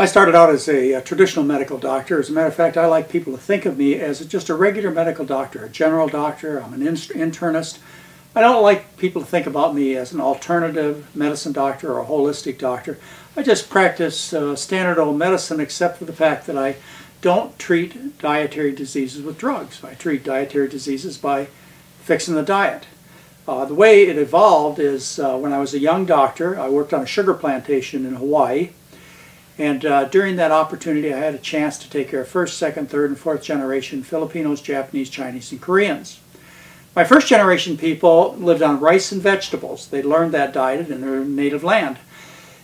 I started out as a traditional medical doctor. As a matter of fact, I like people to think of me as just a regular medical doctor, a general doctor. I'm an internist. I don't like people to think about me as an alternative medicine doctor or a holistic doctor. I just practice standard old medicine, except for the fact that I don't treat dietary diseases with drugs. I treat dietary diseases by fixing the diet. The way it evolved is when I was a young doctor, I worked on a sugar plantation in Hawaii. And during that opportunity, I had a chance to take care of first, second, third, and fourth generation Filipinos, Japanese, Chinese, and Koreans. My first generation people lived on rice and vegetables. They learned that diet in their native land.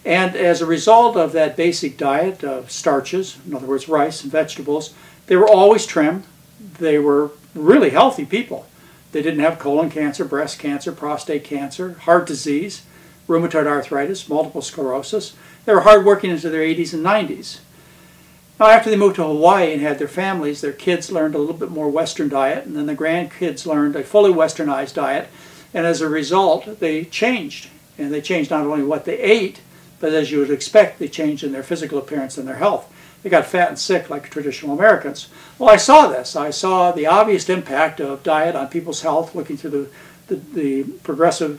And as a result of that basic diet of starches, in other words, rice and vegetables, they were always trim. They were really healthy people. They didn't have colon cancer, breast cancer, prostate cancer, heart disease, rheumatoid arthritis, multiple sclerosis. They were hardworking into their 80s and 90s. Now, after they moved to Hawaii and had their families, their kids learned a little bit more Western diet, and then the grandkids learned a fully Westernized diet, and as a result, they changed. And they changed not only what they ate, but as you would expect, they changed in their physical appearance and their health. They got fat and sick like traditional Americans. Well, I saw this. I saw the obvious impact of diet on people's health, looking through the progressive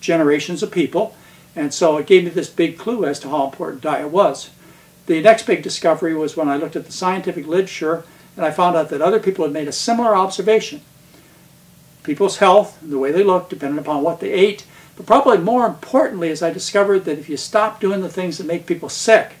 generations of people, and so it gave me this big clue as to how important diet was. The next big discovery was when I looked at the scientific literature and I found out that other people had made a similar observation. People's health and the way they looked depended upon what they ate, but probably more importantly is I discovered that if you stop doing the things that make people sick,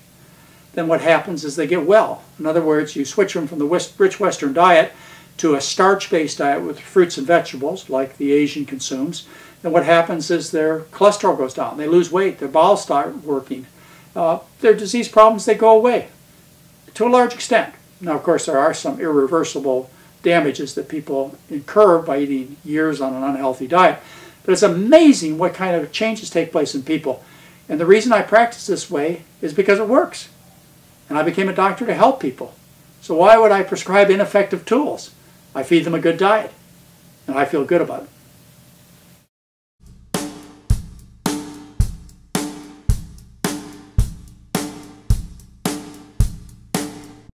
then what happens is they get well. In other words, you switch them from the rich Western diet to a starch-based diet with fruits and vegetables like the Asian consumes, and what happens is their cholesterol goes down, they lose weight, their bowels start working, their disease problems, they go away to a large extent. Now, of course, there are some irreversible damages that people incur by eating years on an unhealthy diet, but it's amazing what kind of changes take place in people. And the reason I practice this way is because it works, and I became a doctor to help people. So why would I prescribe ineffective tools? I feed them a good diet, and I feel good about it.